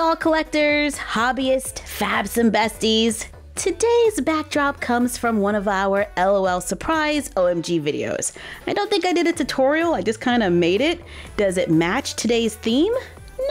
doll collectors, hobbyists, fabs, and besties. Today's backdrop comes from one of our LOL Surprise OMG videos. I don't think I did a tutorial, I just kind of made it. Does it match today's theme?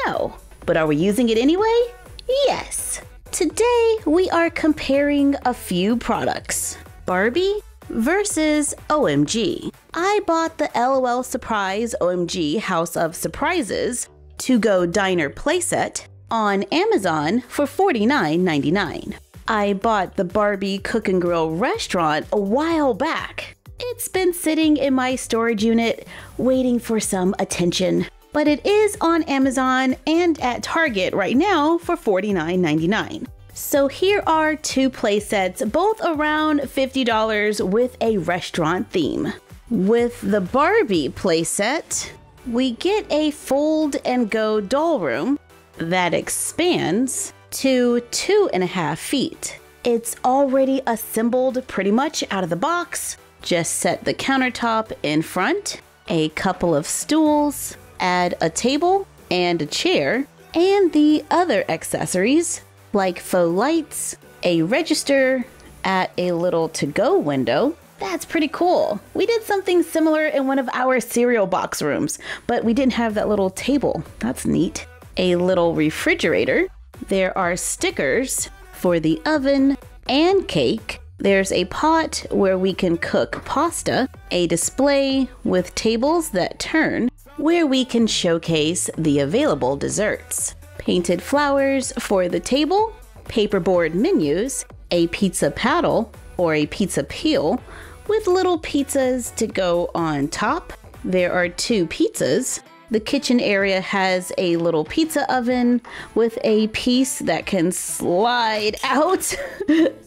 No. But are we using it anyway? Yes. Today, we are comparing a few products. Barbie versus OMG. I bought the LOL Surprise OMG House of Surprises To-Go Diner Playset on Amazon for $49.99. I bought the Barbie Cook and Grill restaurant a while back. It's been sitting in my storage unit waiting for some attention, but it is on Amazon and at Target right now for $49.99. So here are two play sets, both around $50 with a restaurant theme. With the Barbie play set, we get a fold and go doll room that expands to 2.5 feet. It's already assembled pretty much out of the box. Just set the countertop in front, a couple of stools, add a table and a chair, and the other accessories like faux lights, a register, at a little to-go window. That's pretty cool. We did something similar in one of our cereal box rooms, but we didn't have that little table. That's neat. A little refrigerator. There are stickers for the oven and cake. There's a pot where we can cook pasta, a display with tables that turn where we can showcase the available desserts, painted flowers for the table, paperboard menus, a pizza paddle or a pizza peel with little pizzas to go on top. There are two pizzas. The kitchen area has a little pizza oven with a piece that can slide out.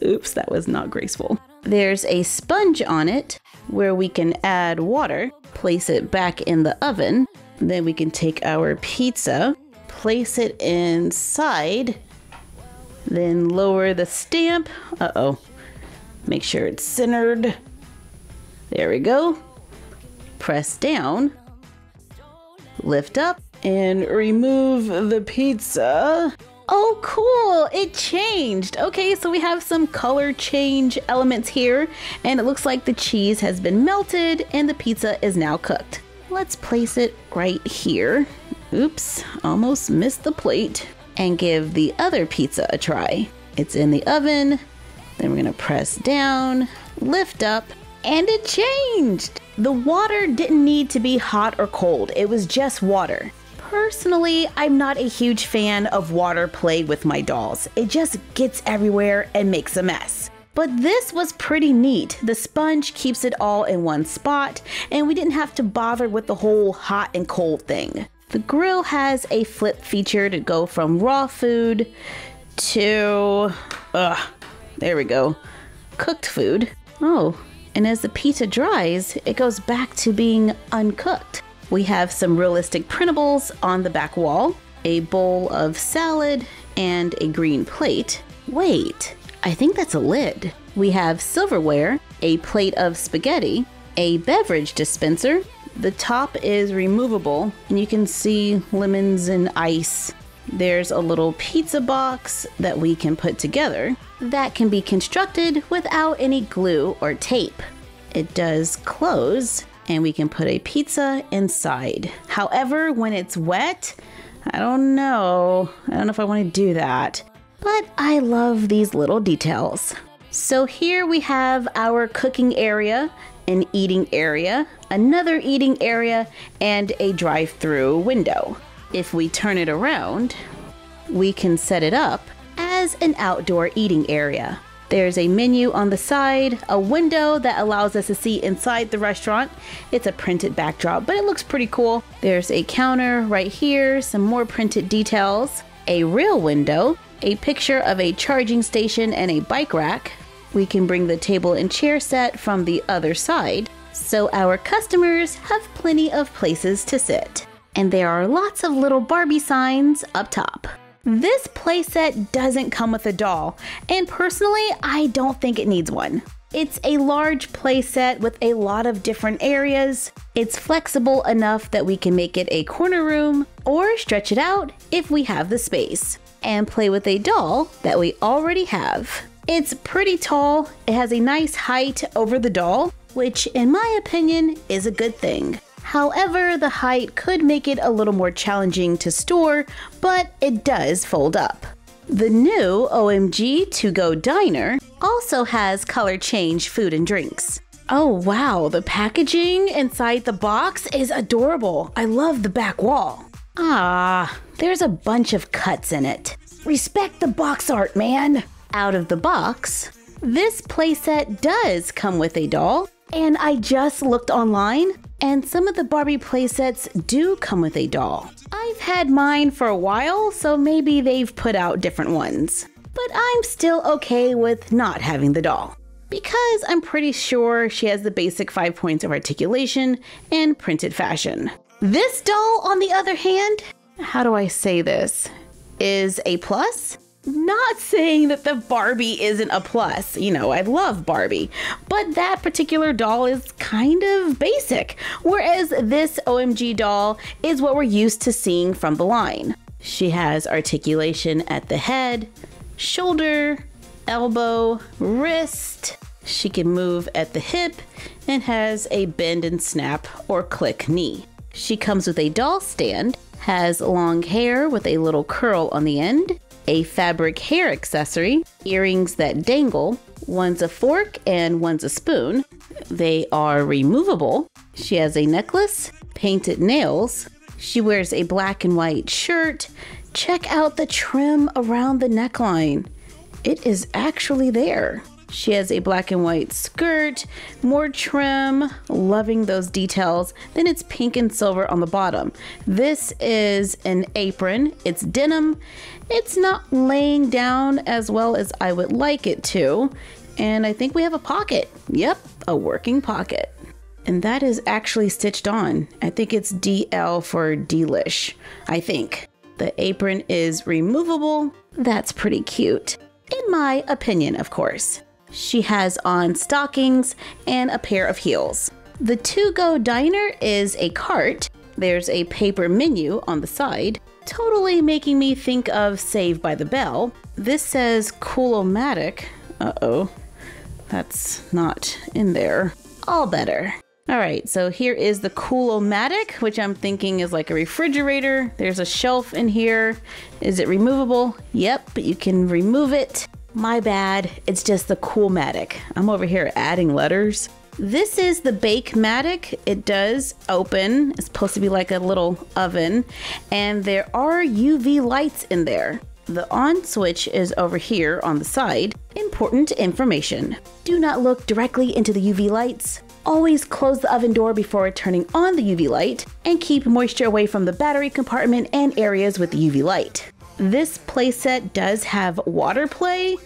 Oops, that was not graceful. There's a sponge on it where we can add water, place it back in the oven. Then we can take our pizza, place it inside, then lower the stamp. Uh-oh, make sure it's centered. There we go. Press down. Lift up and remove the pizza. Oh, cool, it changed. Okay, so we have some color change elements here, and it looks like the cheese has been melted and the pizza is now cooked. Let's place it right here. Oops, almost missed the plate. And give the other pizza a try. It's in the oven, then we're gonna press down, lift up, and it changed. The water didn't need to be hot or cold, it was just water. Personally, I'm not a huge fan of water play with my dolls. It just gets everywhere and makes a mess. But this was pretty neat. The sponge keeps it all in one spot, and we didn't have to bother with the whole hot and cold thing. The grill has a flip feature to go from raw food to, there we go, cooked food. Oh. And as the pizza dries, it goes back to being uncooked. We have some realistic printables on the back wall, a bowl of salad, and a green plate. Wait, I think that's a lid. We have silverware, a plate of spaghetti, a beverage dispenser. The top is removable, and you can see lemons and ice. There's a little pizza box that we can put together that can be constructed without any glue or tape. It does close, and we can put a pizza inside. However, when it's wet, I don't know if I want to do that, but I love these little details. So here we have our cooking area, an eating area, another eating area, and a drive-through window. If we turn it around, we can set it up as an outdoor eating area. There's a menu on the side, a window that allows us to see inside the restaurant. It's a printed backdrop, but it looks pretty cool. There's a counter right here, some more printed details, a real window, a picture of a charging station and a bike rack. We can bring the table and chair set from the other side, so our customers have plenty of places to sit. And there are lots of little Barbie signs up top. This playset doesn't come with a doll, and personally, I don't think it needs one. It's a large playset with a lot of different areas. It's flexible enough that we can make it a corner room or stretch it out if we have the space. and play with a doll that we already have. It's pretty tall, it has a nice height over the doll, which in my opinion is a good thing. However, the height could make it a little more challenging to store, but it does fold up. The new OMG To Go Diner also has color change food and drinks. Oh wow, the packaging inside the box is adorable. I love the back wall. Ah, there's a bunch of cuts in it. Respect the box art, man! Out of the box, this playset does come with a doll, and I just looked online, and some of the Barbie playsets do come with a doll. I've had mine for a while, so maybe they've put out different ones. But I'm still okay with not having the doll, because I'm pretty sure she has the basic 5 points of articulation and printed fashion. This doll, on the other hand, how do I say this, is a plus? Not saying that the Barbie isn't a plus, you know, I love Barbie, but that particular doll is kind of basic, whereas this OMG doll is what we're used to seeing from the line. She has articulation at the head, shoulder, elbow, wrist. She can move at the hip and has a bend and snap or click knee. She comes with a doll stand, has long hair with a little curl on the end, a fabric hair accessory, earrings that dangle, one's a fork and one's a spoon. They are removable. She has a necklace, painted nails. She wears a black and white shirt. Check out the trim around the neckline. It is actually there. She has a black and white skirt, more trim, loving those details. Then it's pink and silver on the bottom. This is an apron, it's denim. It's not laying down as well as I would like it to. And I think we have a pocket. Yep, a working pocket. And that is actually stitched on. I think it's DL for delish, I think. The apron is removable. That's pretty cute, in my opinion, of course. She has on stockings and a pair of heels. The To-Go Diner is a cart. There's a paper menu on the side, totally making me think of Saved by the Bell. This says Cool-O-Matic. Uh-oh, that's not in there. All better. All right, so here is the Cool-O-Matic, which I'm thinking is like a refrigerator. There's a shelf in here. Is it removable? Yep, but you can remove it. My bad, it's just the Cool-O-Matic. I'm over here adding letters. This is the Bakematic. It does open. It's supposed to be like a little oven, and there are UV lights in there. The on switch is over here on the side. Important information. Do not look directly into the UV lights. Always close the oven door before turning on the UV light, and keep moisture away from the battery compartment and areas with the UV light. This playset does have water play,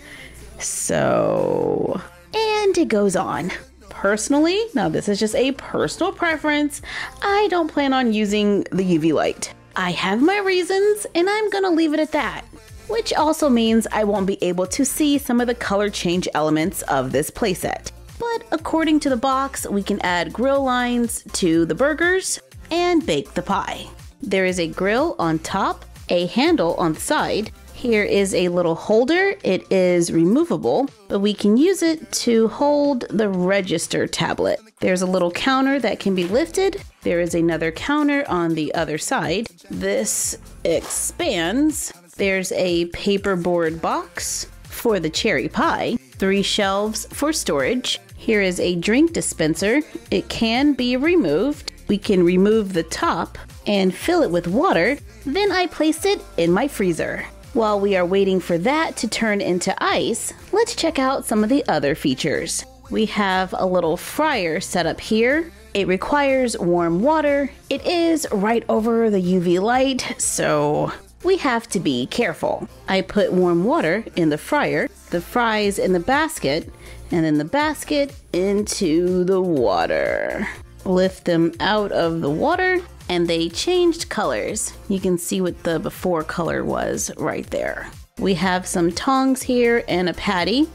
so... and it goes on. Personally, now this is just a personal preference, I don't plan on using the UV light. I have my reasons, and I'm gonna leave it at that. Which also means I won't be able to see some of the color change elements of this playset. But according to the box, we can add grill lines to the burgers and bake the pie. There is a grill on top, a handle on the side. Here is a little holder. It is removable, but we can use it to hold the register tablet. There's a little counter that can be lifted. There is another counter on the other side. This expands. There's a paperboard box for the cherry pie. 3 shelves for storage. Here is a drink dispenser. It can be removed. We can remove the top and fill it with water. Then I placed it in my freezer. While we are waiting for that to turn into ice, let's check out some of the other features. We have a little fryer set up here. It requires warm water. It is right over the UV light, so we have to be careful. I put warm water in the fryer, the fries in the basket, and then the basket into the water. Lift them out of the water, and they changed colors. You can see what the before color was right there. We have some tongs here and a patty.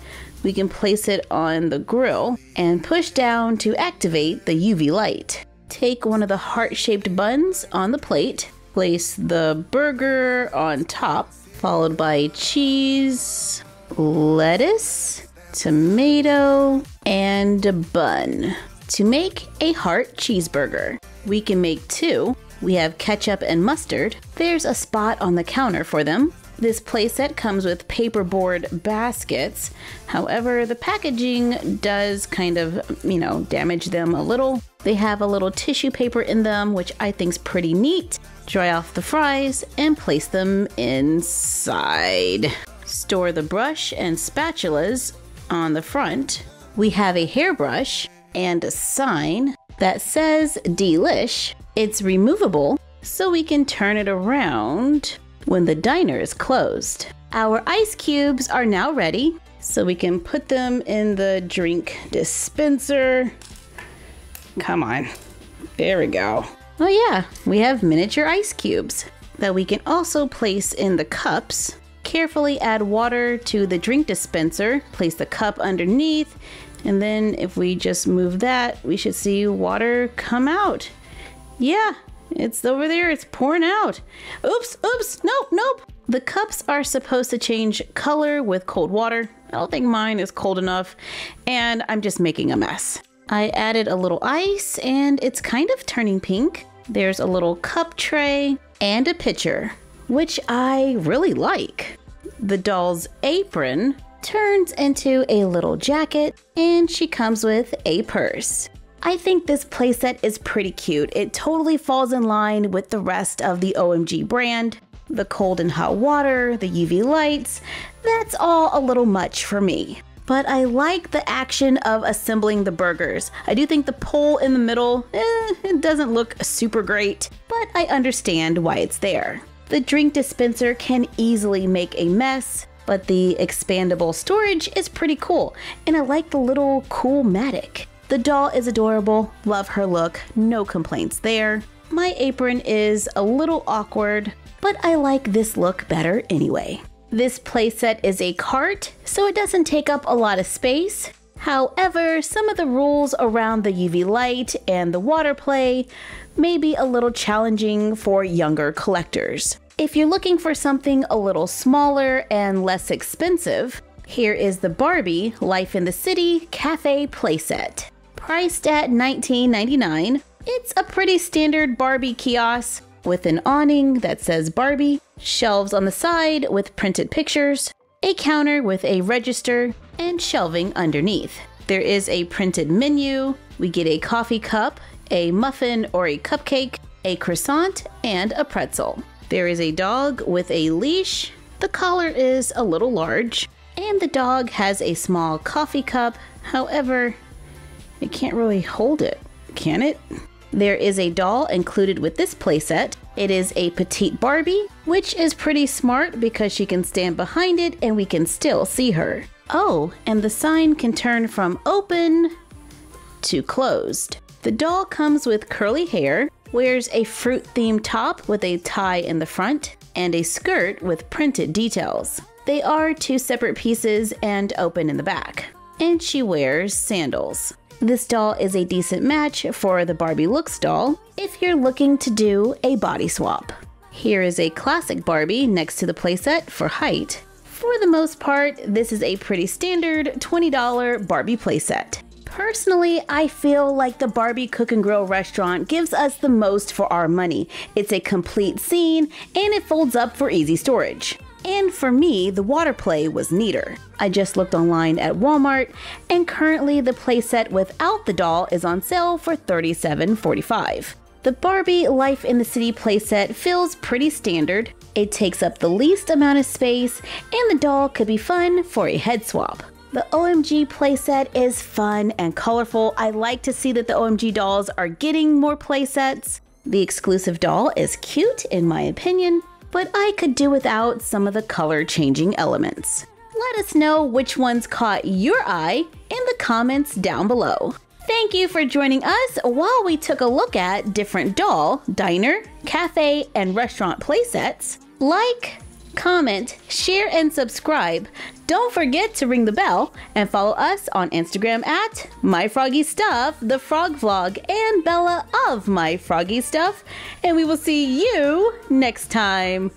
We can place it on the grill and push down to activate the UV light. Take one of the heart-shaped buns on the plate, place the burger on top, followed by cheese, lettuce, tomato, and a bun. To make a heart cheeseburger, we can make two. We have ketchup and mustard. There's a spot on the counter for them. This playset comes with paperboard baskets. However, the packaging does kind of, damage them a little. They have a little tissue paper in them, which I think's pretty neat. Dry off the fries and place them inside. Store the brush and spatulas on the front. We have a hairbrush and a sign that says delish. It's removable, so we can turn it around when the diner is closed. Our ice cubes are now ready, so we can put them in the drink dispenser. Come on, there we go. Oh yeah, we have miniature ice cubes that we can also place in the cups. Carefully add water to the drink dispenser, place the cup underneath, and then if we just move that, we should see water come out. Yeah, it's over there, it's pouring out. Oops, oops, nope, nope. The cups are supposed to change color with cold water. I don't think mine is cold enough, and I'm just making a mess. I added a little ice, and it's kind of turning pink. There's a little cup tray and a pitcher, which I really like. The doll's apron turns into a little jacket, and she comes with a purse. I think this playset is pretty cute. It totally falls in line with the rest of the OMG brand. The cold and hot water, the UV lights, that's all a little much for me. But I like the action of assembling the burgers. I do think the pole in the middle, it doesn't look super great, but I understand why it's there. The drink dispenser can easily make a mess, but the expandable storage is pretty cool, and I like the little Cool-O-Matic. The doll is adorable, love her look, no complaints there. My apron is a little awkward, but I like this look better anyway. This playset is a cart, so it doesn't take up a lot of space. However, some of the rules around the UV light and the water play may be a little challenging for younger collectors. If you're looking for something a little smaller and less expensive, here is the Barbie Life in the City Cafe playset. Priced at $19.99, it's a pretty standard Barbie kiosk with an awning that says Barbie, shelves on the side with printed pictures, a counter with a register, and shelving underneath. There is a printed menu. We get a coffee cup, a muffin or a cupcake, a croissant, and a pretzel. There is a dog with a leash. The collar is a little large, and the dog has a small coffee cup. However, it can't really hold it, can it? There is a doll included with this playset. It is a petite Barbie, which is pretty smart because she can stand behind it and we can still see her. Oh, and the sign can turn from open to closed. The doll comes with curly hair, wears a fruit-themed top with a tie in the front, and a skirt with printed details. They are two separate pieces and open in the back. And she wears sandals. This doll is a decent match for the Barbie Looks doll if you're looking to do a body swap. Here is a classic Barbie next to the playset for height. For the most part, this is a pretty standard $20 Barbie playset. Personally, I feel like the Barbie Cook and Grill restaurant gives us the most for our money. It's a complete scene and it folds up for easy storage. And for me, the water play was neater. I just looked online at Walmart, and currently the playset without the doll is on sale for $37.45. The Barbie Life in the City playset feels pretty standard. It takes up the least amount of space, and the doll could be fun for a head swap. The OMG playset is fun and colorful. I like to see that the OMG dolls are getting more playsets. The exclusive doll is cute, in my opinion, but I could do without some of the color-changing elements. Let us know which ones caught your eye in the comments down below. Thank you for joining us while we took a look at different doll, diner, cafe, and restaurant playsets. Like, comment, share, and subscribe. Don't forget to ring the bell and follow us on Instagram at myfroggystuff, the Frog Vlog, and Bella of myfroggystuff. And we will see you next time.